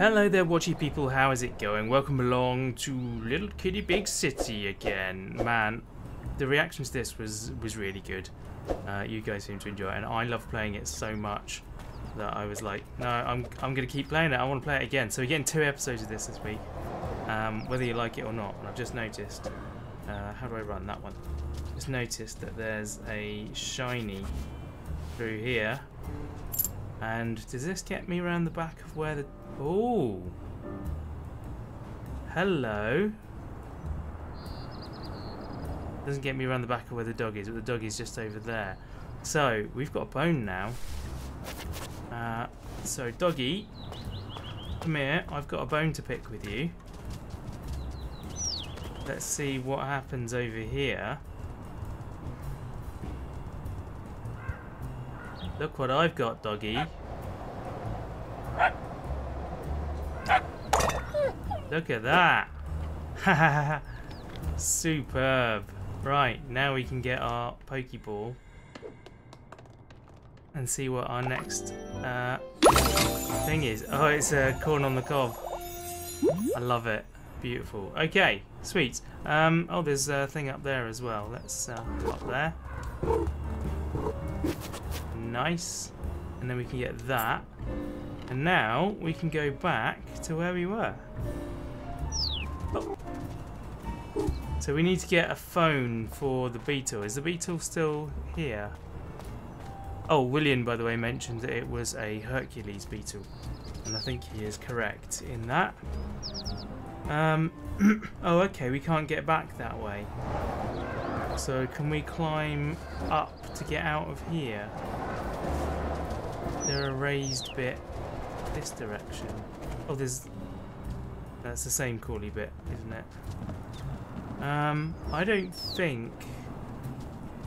Hello there, watchy people, how is it going? Welcome along to Little Kitty Big City again. Man, the reaction to this was really good. You guys seem to enjoy it, and I love playing it so much that I was like, no, I'm going to keep playing it. I want to play it again. So we're getting 2 episodes of this week, whether you like it or not. And I've just noticed, how do I run that one? Just noticed that there's a shiny through here. And does this get me around the back of where the... Oh! Hello! Doesn't get me around the back of where the dog is, but the dog is just over there. So, we've got a bone now. So, doggy, come here. I've got a bone to pick with you. Let's see what happens over here. Look what I've got, doggy. Look at that. Superb. Right, now we can get our Pokeball and see what our next thing is. Oh, it's a corn on the cob. I love it. Beautiful. Okay, sweet. Oh, there's a thing up there as well. Let's up there. Nice. And then we can get that. And now we can go back to where we were. Oh. So we need to get a phone for the beetle. Is the beetle still here? Oh, William, by the way, mentioned that it was a Hercules beetle. And I think he is correct in that. Oh, okay, we can't get back that way. So can we climb up to get out of here? Is there a raised bit this direction? Oh, there's... That's the same crawly bit, isn't it? I don't think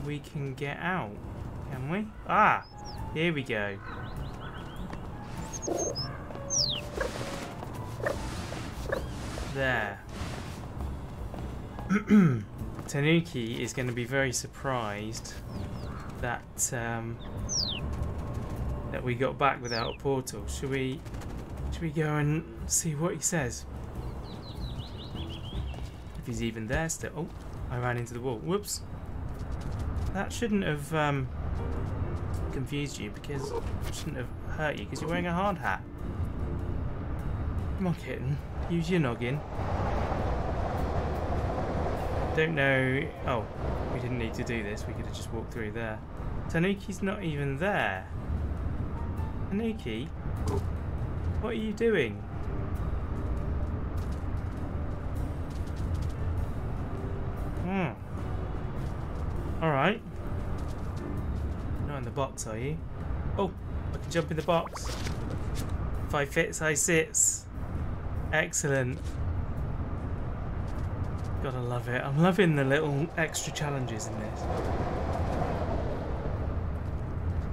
we can get out, can we? Ah! Here we go. There. Tanuki is going to be very surprised that we got back without a portal. Should we go and see what he says? If he's even there still. Oh, I ran into the wall. Whoops. That shouldn't have confused you, because it shouldn't have hurt you because you're wearing a hard hat. Come on, kitten. Use your noggin. Don't know. Oh, we didn't need to do this. We could have just walked through there. Tanuki's not even there. Tanuki, what are you doing? Alright. Not in the box, are you? Oh, I can jump in the box. If I fits, I sits. Excellent. Gotta love it. I'm loving the little extra challenges in this.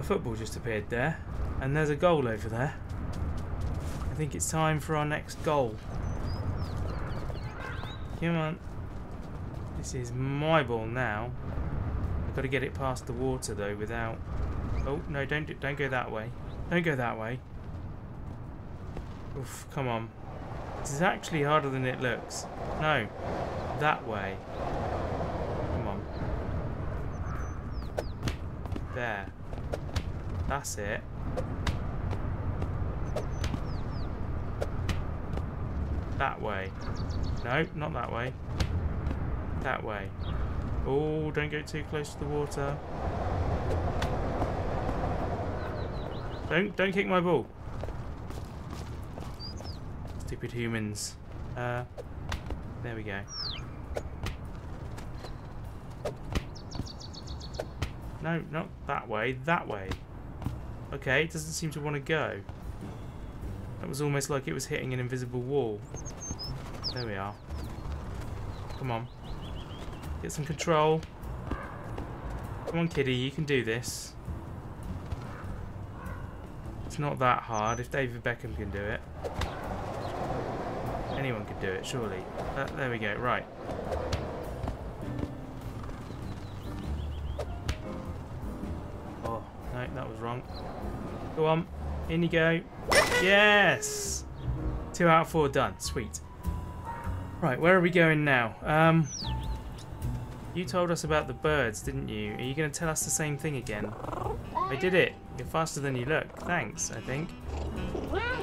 A football just appeared there. And there's a goal over there. I think it's time for our next goal. Come on. This is my ball now. I've got to get it past the water though without... Oh, no, don't go that way. Don't go that way. Oof, come on. This is actually harder than it looks. No, that way. Come on. There. That's it. That way. No, not that way. That way. Oh, don't go too close to the water. Don't kick my ball. Stupid humans. There we go. No, not that way. That way. Okay, it doesn't seem to want to go. That was almost like it was hitting an invisible wall. There we are. Come on. Get some control. Come on, kitty, you can do this. It's not that hard. If David Beckham can do it, anyone could do it, surely. There we go, right. Oh, no, that was wrong. Go on, in you go. Yes! 2 out of 4 done. Sweet. Right, where are we going now? You told us about the birds, didn't you? Are you going to tell us the same thing again? I did it. You're faster than you look. Thanks, I think.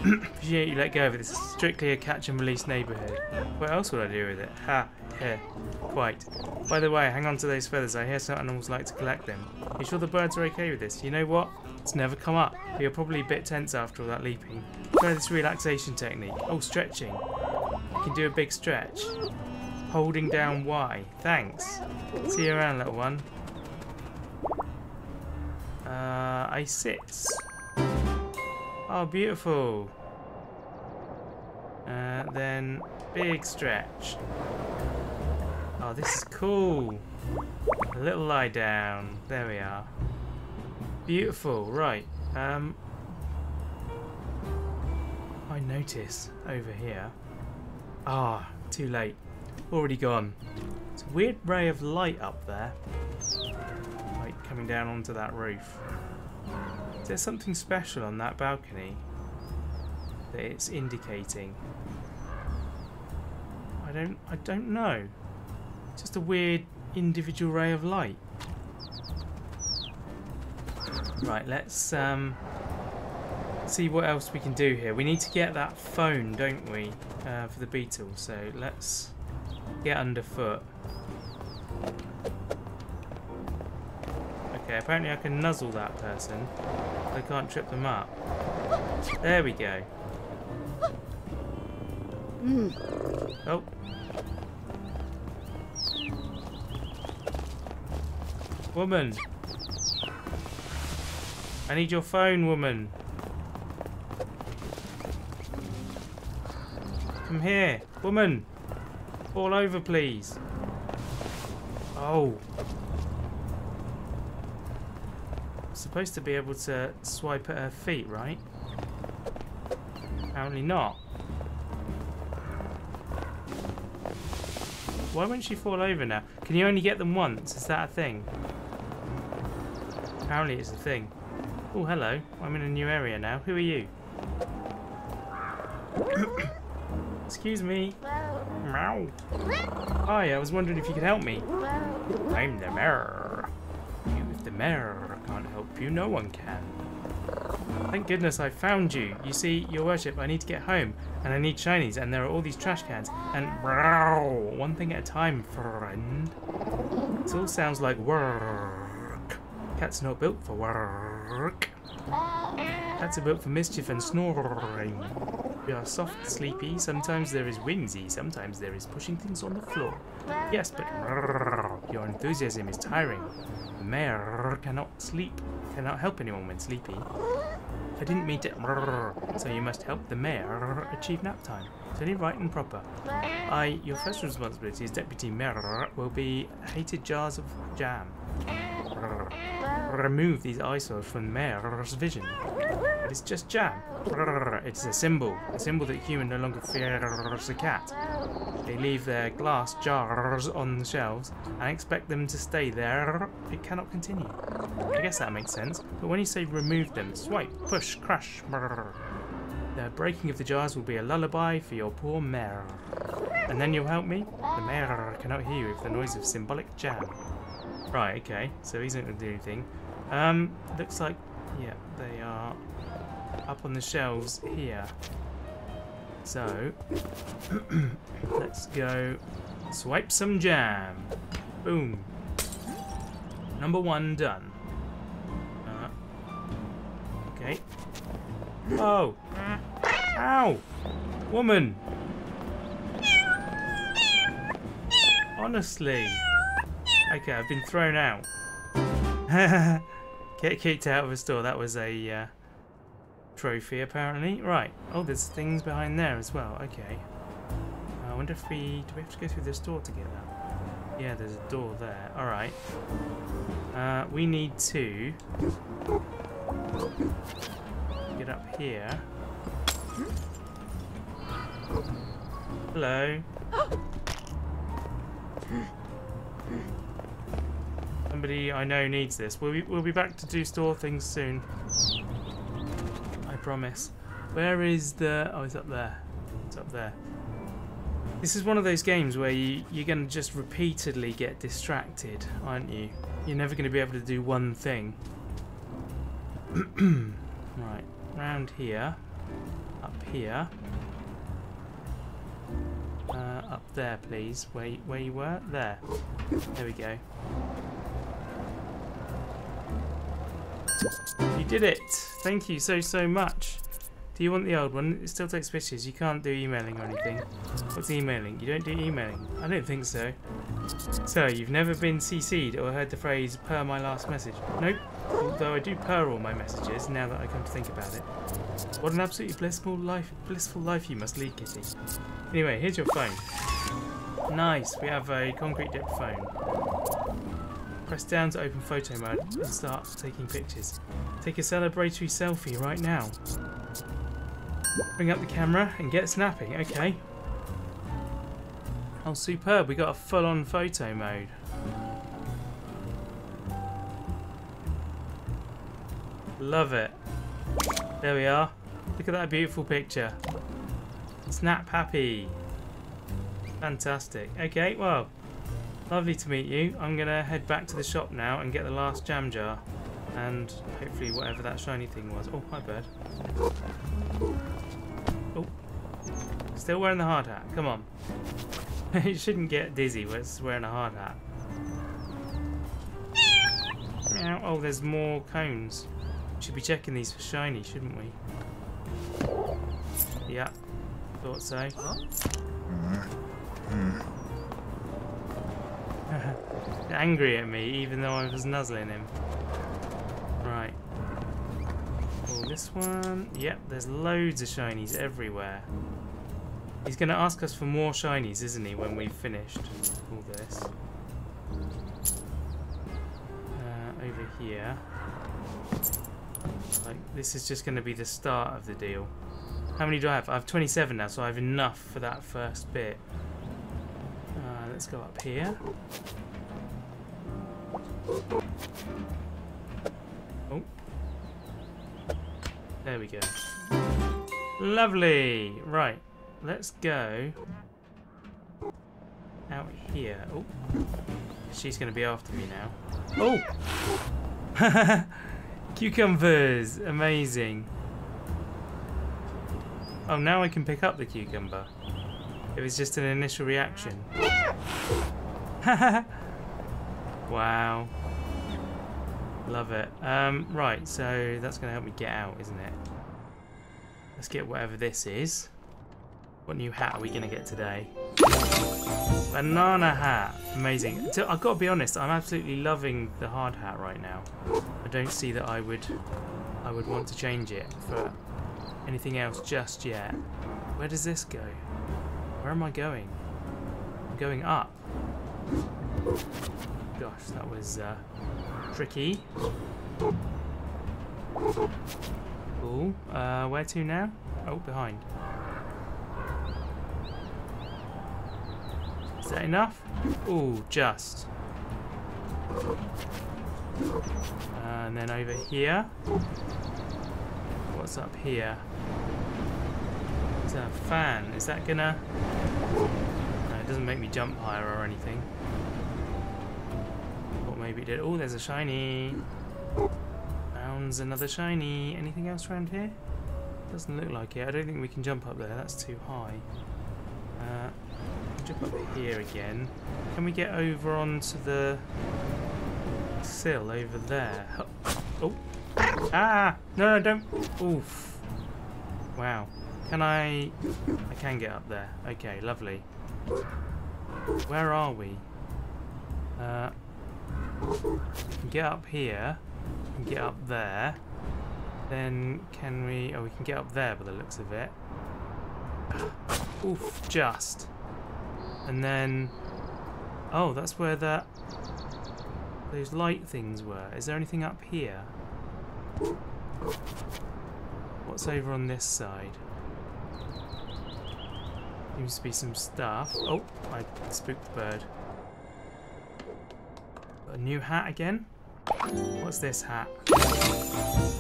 Appreciate you let go of it. This is strictly a catch and release neighbourhood. What else would I do with it? Ha, heh, quite. By the way, hang on to those feathers. I hear some animals like to collect them. Are you sure the birds are okay with this? You know what? It's never come up. But you're probably a bit tense after all that leaping. Try this relaxation technique. Oh, stretching. You can do a big stretch. Holding down Y. Thanks. See you around, little one. I sits. Oh, beautiful. Then big stretch. Oh, this is cool. A little lie down. There we are. Beautiful. Right. I notice over here. Ah, too late. Already gone. It's a weird ray of light up there. Light coming down onto that roof. Is there something special on that balcony that it's indicating? I don't know. It's just a weird individual ray of light. Right, let's see what else we can do here. We need to get that phone, don't we, for the beetle? So let's get underfoot. Okay, apparently I can nuzzle that person. I can't trip them up. There we go. Oh. Woman. I need your phone, woman. Come here, woman. Fall over, please. Oh. I'm supposed to be able to swipe at her feet, right? Apparently not. Why won't she fall over now? Can you only get them once? Is that a thing? Apparently it's a thing. Oh, hello. I'm in a new area now. Who are you? Excuse me. Meow. Hi, I was wondering if you could help me. I'm the mayor. If the mayor can't help you, no one can. Thank goodness I found you. You see, your worship, I need to get home, and I need shinies, and there are all these trash cans, and meow, one thing at a time, friend. It all sounds like work. Cats are not built for work. Cats are built for mischief and snoring. We are soft, sleepy, sometimes there is whimsy, sometimes there is pushing things on the floor. Yes, but your enthusiasm is tiring. The mayor cannot sleep, cannot help anyone when sleepy. I didn't mean to, so you must help the mayor achieve nap time. It's only right and proper. Your first responsibility as deputy mayor will be hated jars of jam. Remove these eyesores from the mayor's vision. But it's just jam. It's a symbol that human no longer fears the cat. They leave their glass jars on the shelves and expect them to stay there. It cannot continue. I guess that makes sense, but when you say remove them, swipe, push, crash. The breaking of the jars will be a lullaby for your poor mayor. And then you'll help me? The mayor cannot hear you with the noise of symbolic jam. Right, okay, so he's not going to do anything. Looks like, yeah, they are up on the shelves here. So, let's go swipe some jam. Boom. Number 1 done. Okay. Oh! Ow! Woman! Honestly. Okay, I've been thrown out. Get kicked out of a store. That was a trophy, apparently. Right. Oh, there's things behind there as well. Okay. I wonder if we have to go through this door to get that? Yeah, there's a door there. All right. We need to get up here. Hello. Somebody I know needs this. We'll be back to do store things soon. I promise. Where is the... Oh, it's up there. It's up there. This is one of those games where you're going to just repeatedly get distracted, aren't you? You're never going to be able to do one thing. Right, round here, up here, up there, please. Where you were? There. There we go. You did it. Thank you so much. Do you want the old one? It still takes pictures. You can't do emailing or anything. What's emailing? You don't do emailing. I don't think so. So, you've never been CC'd or heard the phrase, per my last message? Nope. Although I do per all my messages, now that I come to think about it. What an absolutely blissful life you must lead, Kitty. Anyway, here's your phone. Nice. We have a concrete depth phone. Press down to open photo mode and start taking pictures. Take a celebratory selfie right now. Bring up the camera and get snapping, okay. Oh, superb, we got a full-on photo mode. Love it. There we are. Look at that beautiful picture. Snap happy. Fantastic. Okay, well, lovely to meet you. I'm going to head back to the shop now and get the last jam jar. And hopefully whatever that shiny thing was. Oh, hi, bird. Oh, still wearing the hard hat. Come on. You shouldn't get dizzy when it's wearing a hard hat. Meow. Oh, there's more cones. We should be checking these for shiny, shouldn't we? Yeah, thought so. Angry at me, even though I was nuzzling him. Right. Oh, this one. Yep, there's loads of shinies everywhere. He's going to ask us for more shinies, isn't he, when we've finished all this. Over here. Like, this is just going to be the start of the deal. How many do I have? I have 27 now, so I have enough for that first bit. Let's go up here. Oh. There we go. Lovely. Right. Let's go out here. Oh. She's going to be after me now. Oh. Cucumbers. Amazing. Oh, now I can pick up the cucumber. It was just an initial reaction. Wow. Love it. Right, so that's going to help me get out, isn't it? Let's get whatever this is. What new hat are we going to get today? Banana hat. Amazing. So I've got to be honest, I'm absolutely loving the hard hat right now. I don't see that I would want to change it for anything else just yet. Where does this go? Where am I going? I'm going up. Gosh, that was... tricky. Cool. Where to now? Oh, behind. Is that enough? Ooh, just. And then over here. What's up here? It's a fan. Is that gonna... No, it doesn't make me jump higher or anything. Maybe it did. Oh, there's a shiny. Found another shiny. Anything else around here? Doesn't look like it. I don't think we can jump up there. That's too high. Jump up here again. Can we get over onto the sill over there? Oh. Ah! No, don't. Oof. Wow. Can I? I can get up there. Okay, lovely. Where are we? Get up here and get up there. Then can we... Oh, we can get up there by the looks of it. Oof, just. And then... Oh, that's where that... Those light things were. Is there anything up here? What's over on this side? Seems to be some stuff. Oh, I spooked the bird. A new hat again. What's this hat?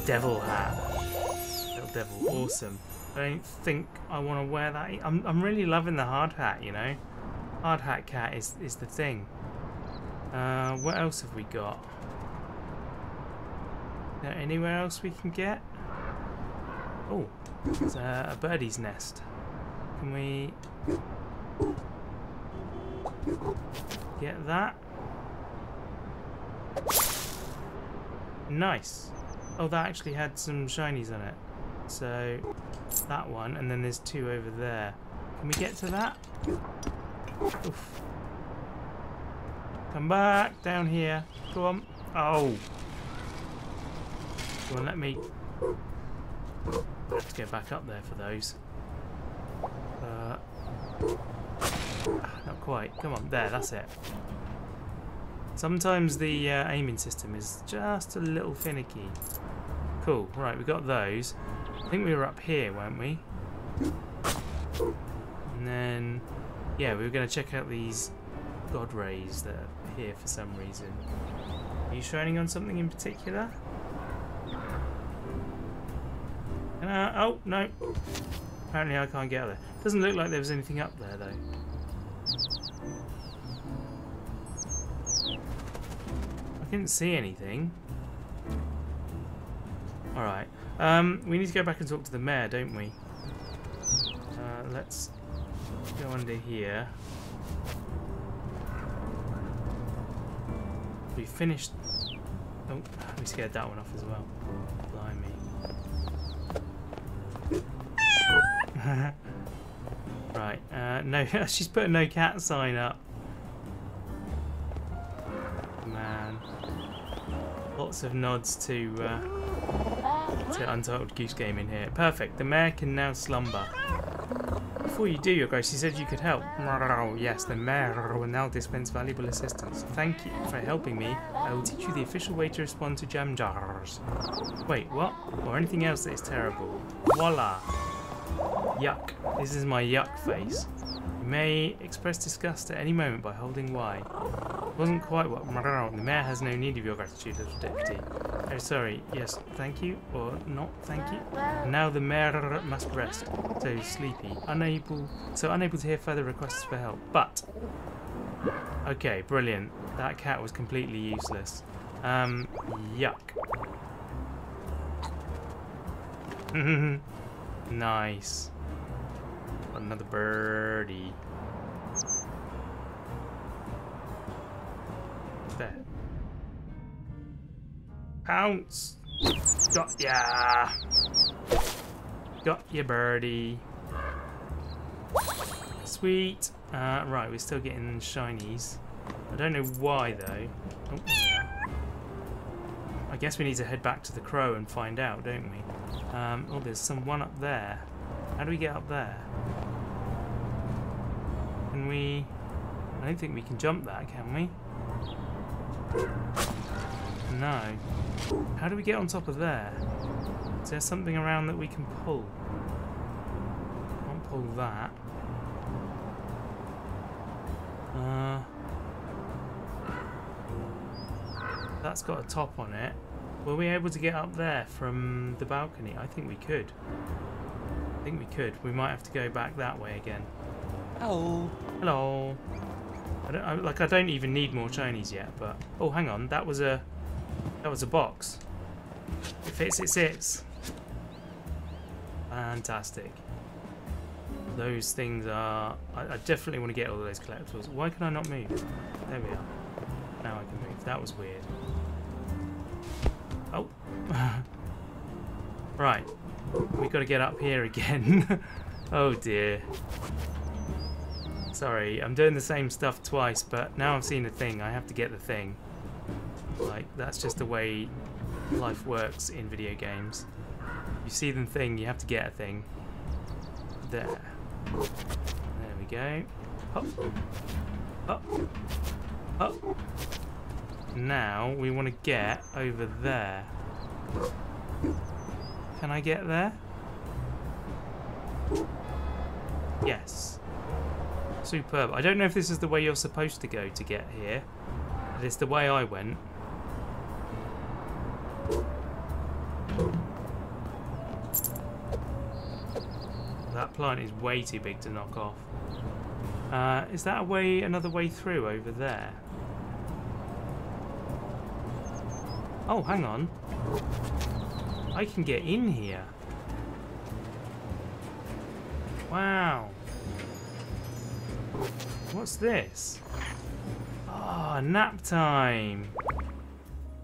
Devil hat. Little devil. Awesome. don't think I want to wear that. I'm really loving the hard hat, you know. Hard hat cat is the thing. What else have we got? Is there anywhere else we can get? Oh, it's a birdie's nest. Can we get that? Nice. Oh, that actually had some shinies on it. So that one, and then there's two over there. Can we get to that? Oof. Come back down here. Go on. Oh. Well, let me. Let's go back up there for those. Not quite. Come on, there. That's it. Sometimes the aiming system is just a little finicky. Cool. Right, we got those. I think we were up here, weren't we? And then, yeah, we were going to check out these god rays that are here for some reason. Are you shining on something in particular? Oh, no. Apparently I can't get out of there. Doesn't look like there was anything up there, though. I didn't see anything. Alright. We need to go back and talk to the mayor, don't we? Let's go under here. We finished... Oh, we scared that one off as well. Blimey. Right, no, she's put a no cat sign up. Man. Lots of nods to Untitled Goose Game in here. Perfect, the mare can now slumber. Before you do, Your Grace, she said you could help. Yes, the mare will now dispense valuable assistance. Thank you for helping me. I will teach you the official way to respond to jam jars. Wait, what? Or anything else that is terrible. Voila! Yuck. This is my yuck face. You may express disgust at any moment by holding Y. It wasn't quite what... The mayor has no need of your gratitude, little deputy. Oh, sorry. Yes, thank you. Or not, thank you. Now the mayor must rest. So sleepy. Unable to hear further requests for help. But... Okay, brilliant. That cat was completely useless. Yuck. Nice. Another birdie. There. Pounce! Got ya! Got ya, birdie. Sweet. Right, we're still getting shinies. I don't know why, though. Oh. I guess we need to head back to the crow and find out, don't we? Oh, there's someone up there. How do we get up there? Can we... I don't think we can jump that, can we? No. How do we get on top of there? Is there something around that we can pull? Can't pull that. That's got a top on it. Were we able to get up there from the balcony? I think we could. We might have to go back that way again. Oh. Hello. I don't even need more shinies yet, but oh, hang on. That was a box. It fits. It sits. Fantastic. Those things are. I definitely want to get all of those collectibles. Why can I not move? There we are. Now I can move. That was weird. Oh. Right. We've got to get up here again. Oh dear. Sorry, I'm doing the same stuff twice, but now I've seen the thing, I have to get the thing. Like, that's just the way life works in video games. You see the thing, you have to get a thing. There. There we go. Up. Up. Up. Now, we want to get over there. Can I get there? Yes. Superb. I don't know if this is the way you're supposed to go to get here, but it's the way I went. That plant is way too big to knock off. Is that a way, another way through over there? Oh, hang on. I can get in here. Wow. What's this? Ah, nap time.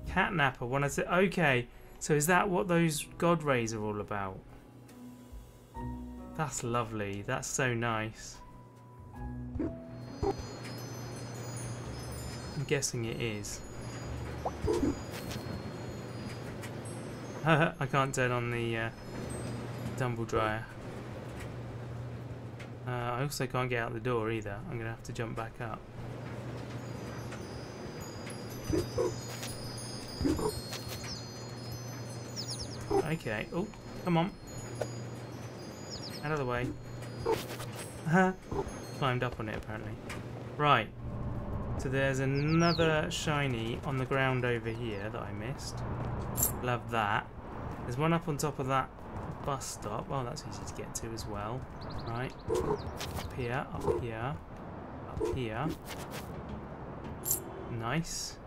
Catnapper. When I said, okay, so is that what those god rays are all about? That's lovely. That's so nice. I'm guessing it is. I can't turn on the tumble dryer. I also can't get out the door either. I'm going to have to jump back up. Okay. Oh, come on. Out of the way. Climbed up on it apparently. Right. So there's another shiny on the ground over here that I missed. Love that. There's one up on top of that bus stop. Oh, that's easy to get to as well. Right. Up here, up here, up here. Nice.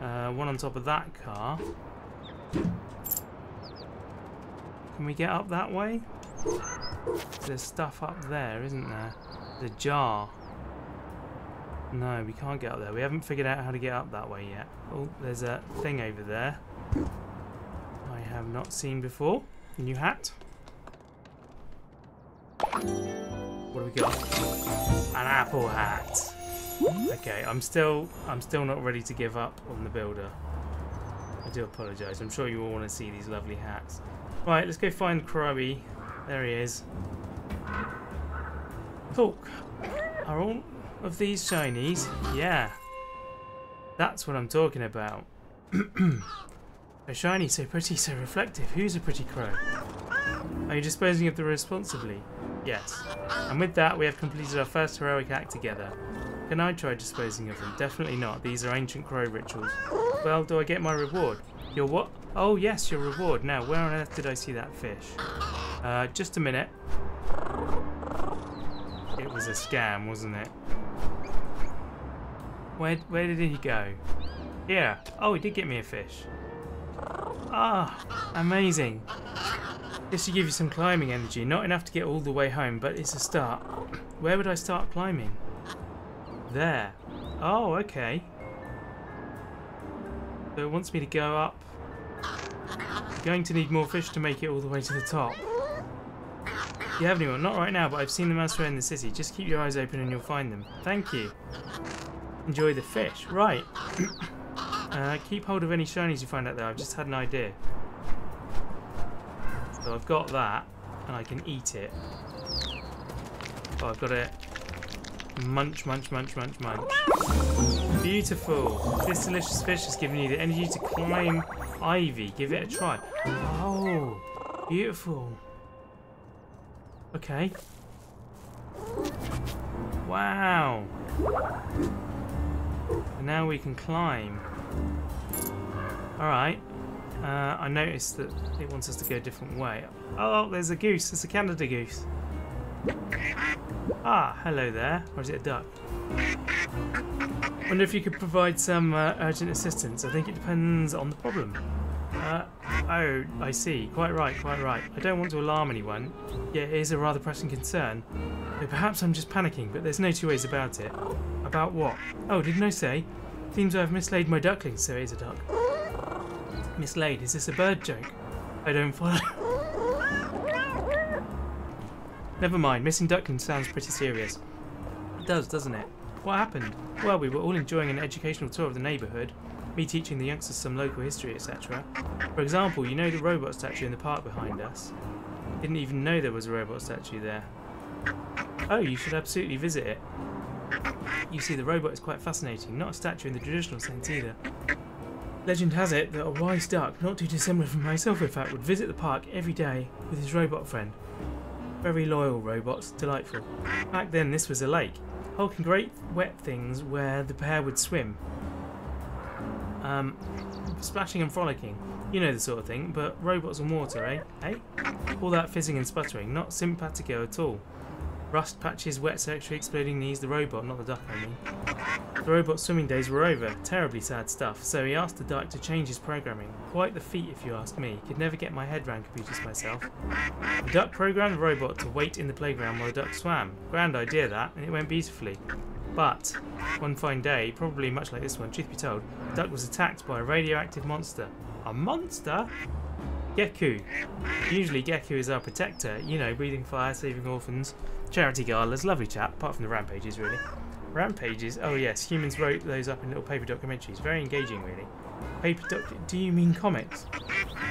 One on top of that car. Can we get up that way? There's stuff up there, isn't there? There's a jar. No, we can't get up there. We haven't figured out how to get up that way yet. Oh, there's a thing over there I have not seen before. New hat. What do we got? An apple hat. Okay, I'm still not ready to give up on the builder. I do apologise. I'm sure you all want to see these lovely hats. Right, let's go find Crowby. There he is. Talk. Are all of these shinies? Yeah. That's what I'm talking about. So shiny, so pretty, so reflective. Who's a pretty crow? Are you disposing of them responsibly? Yes. And with that, we have completed our first heroic act together. Can I try disposing of them? Definitely not. These are ancient crow rituals. Well, do I get my reward? Your what? Oh, yes, your reward. Now, where on earth did I see that fish? Just a minute. It was a scam, wasn't it? Where did he go? Here. Oh, he did get me a fish. Ah, amazing. This should give you some climbing energy. Not enough to get all the way home, but it's a start. Where would I start climbing? There. Oh, okay. So it wants me to go up. I'm going to need more fish to make it all the way to the top. You have anyone? Not right now, but I've seen them elsewhere in the city. Just keep your eyes open and you'll find them. Thank you. Enjoy the fish. Right. Keep hold of any shinies you find out there. I've just had an idea. So I've got that, and I can eat it. Oh, I've got it. Munch, munch, munch, munch, munch. Beautiful. This delicious fish has given you the energy to climb ivy. Give it a try. Oh, beautiful. Okay. Wow. And now we can climb. Alright. I noticed that it wants us to go a different way. Oh, there's a goose. It's a Canada goose. Ah, hello there. Or is it a duck? Wonder if you could provide some urgent assistance. I think it depends on the problem. Oh, I see. Quite right, quite right. I don't want to alarm anyone. Yeah, it is a rather pressing concern. But perhaps I'm just panicking, but there's no two ways about it. About what? Oh, didn't I say? Seems I've mislaid my ducklings, so it is a duck. Mislaid? Is this a bird joke? I don't follow. Never mind, missing ducklings sounds pretty serious. It does, doesn't it? What happened? Well, we were all enjoying an educational tour of the neighbourhood, me teaching the youngsters some local history, etc. For example, you know the robot statue in the park behind us? Didn't even know there was a robot statue there. Oh, you should absolutely visit it. You see, the robot is quite fascinating, not a statue in the traditional sense either. Legend has it that a wise duck, not too dissimilar from myself in fact, would visit the park every day with his robot friend. Very loyal robots, delightful. Back then this was a lake, hulking great wet things where the pair would swim, splashing and frolicking. You know the sort of thing, but robots and water, eh? All that fizzing and sputtering, not simpatico at all. Rust patches, wet secretary, exploding knees, the robot, not the duck, I mean. The robot's swimming days were over, terribly sad stuff, so he asked the dyke to change his programming. Quite the feat, if you ask me. Could never get my head round computers myself. The duck programmed the robot to wait in the playground while the duck swam. Grand idea that, and it went beautifully. But, one fine day, probably much like this one, truth be told, the duck was attacked by a radioactive monster. A monster? Geku. Usually Geku is our protector, you know, breathing fire, saving orphans. Charity Garland's lovely chap, apart from the rampages, really. Rampages? Oh yes, humans wrote those up in little paper documentaries. Very engaging, really. Paper doc... Do you mean comics?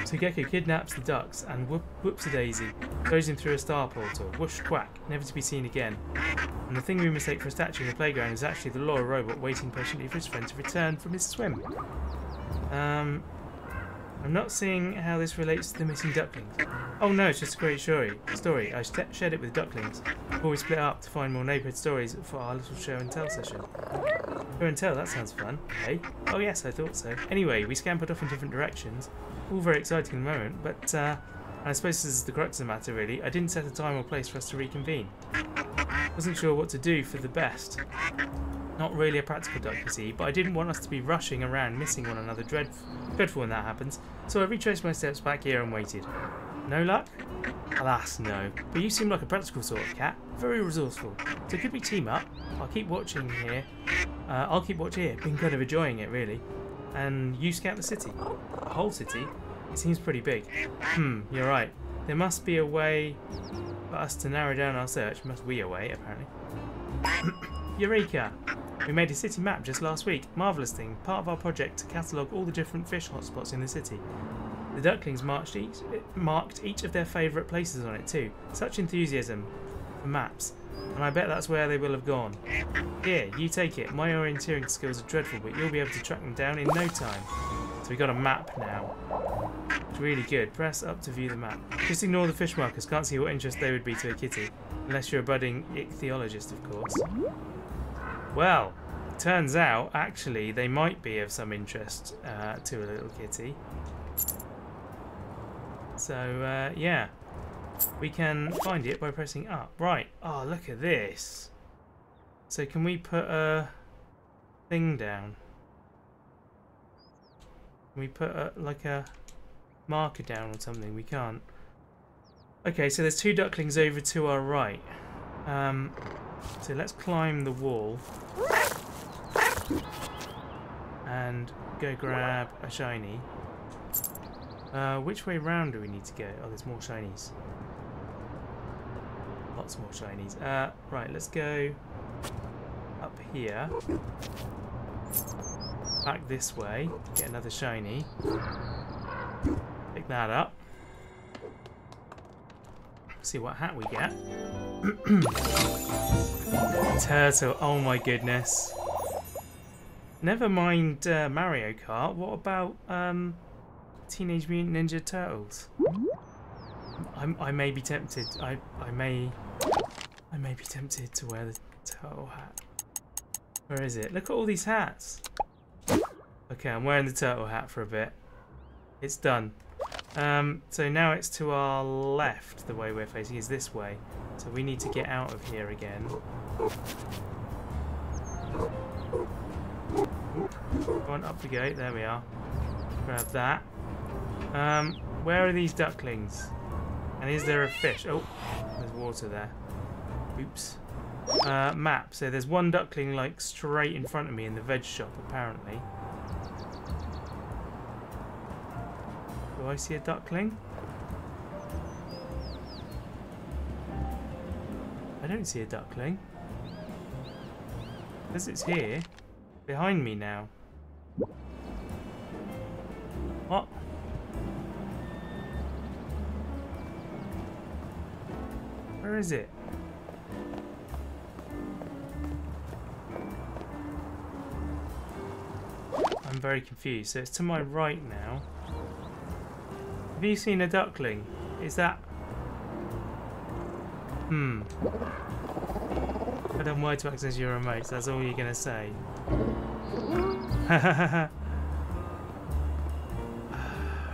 So Geku kidnaps the ducks and whoops-a-daisy, throws him through a star portal. Whoosh quack, never to be seen again. And the thing we mistake for a statue in the playground is actually the Laura robot waiting patiently for his friend to return from his swim. I'm not seeing how this relates to the missing ducklings. Oh no, it's just a great story. I shared it with ducklings before we split up to find more neighbourhood stories for our little show and tell session. Show and tell, that sounds fun, eh? Oh yes, I thought so. Anyway, we scampered off in different directions. All very exciting at the moment, but I suppose this is the crux of the matter really. I didn't set a time or place for us to reconvene. Wasn't sure what to do for the best. Not really a practical duck, you see, but I didn't want us to be rushing around missing one another. Dreadful when that happens. So I retraced my steps back here and waited. No luck? Alas, no. But you seem like a practical sort of cat. Very resourceful. So could we team up? I'll keep watching here. I'll keep watch here. Been kind of enjoying it, really. And you scout the city. The whole city? It seems pretty big. You're right. There must be a way for us to narrow down our search. Must we away, apparently. Eureka! We made a city map just last week. Marvellous thing, part of our project to catalogue all the different fish hotspots in the city. The ducklings marked each of their favourite places on it too. Such enthusiasm for maps. And I bet that's where they will have gone. Here, you take it. My orienteering skills are dreadful, but you'll be able to track them down in no time. So we got a map now. It's really good. Press up to view the map. Just ignore the fish markers. Can't see what interest they would be to a kitty. Unless you're a budding ichthyologist, of course. Well, turns out, actually, they might be of some interest to a little kitty. So, yeah. We can find it by pressing up. Right. Oh, look at this. So can we put a thing down? Can we put, like, a marker down or something? We can't. Okay, so there's two ducklings over to our right. So let's climb the wall and go grab a shiny. Which way round do we need to go? Oh, there's more shinies. Lots more shinies. Right, let's go up here. Back this way. Get another shiny. Pick that up. See what hat we get. Turtle, oh my goodness. Never mind Mario Kart, what about Teenage Mutant Ninja Turtles? I may be tempted, I may be tempted to wear the turtle hat. Where is it? Look at all these hats. Okay, I'm wearing the turtle hat for a bit. It's done. So now it's to our left, the way we're facing is this way. So we need to get out of here again. Go on, up the gate. There we are. Grab that. Where are these ducklings? And is there a fish? Oh, there's water there. Oops. Map. So there's one duckling like straight in front of me in the veg shop apparently. Do I see a duckling? I don't see a duckling. Because it's here. Behind me now. What? Where is it? I'm very confused. So it's to my right now. Have you seen a duckling? Is that... I don't know why to access your remotes, that's all you're gonna say.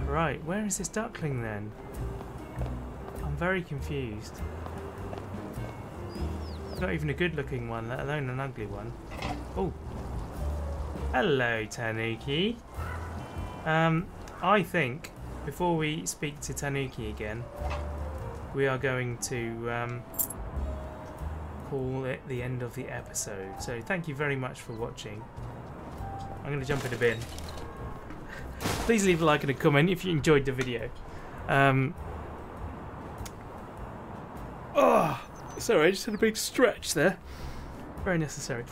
Right, where is this duckling then? I'm very confused. Not even a good-looking one, let alone an ugly one. Oh. Hello, Tanuki. I think, before we speak to Tanuki again, we are going to call it the end of the episode. So thank you very much for watching. I'm going to jump in a bin. Please leave a like and a comment if you enjoyed the video. Sorry, I just had a big stretch there. Very necessary.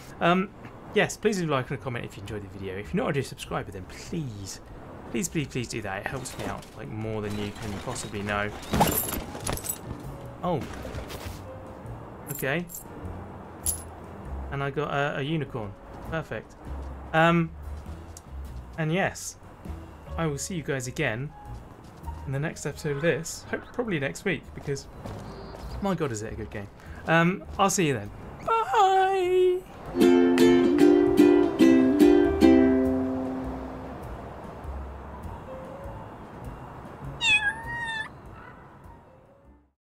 Yes, please leave a like and a comment if you enjoyed the video. If you're not already a subscriber, then please, please, please, please do that. It helps me out like more than you can possibly know. Oh. Okay. And I got a unicorn. Perfect. And yes, I will see you guys again in the next episode of this. Probably next week, because... my god, is it a good game? I'll see you then.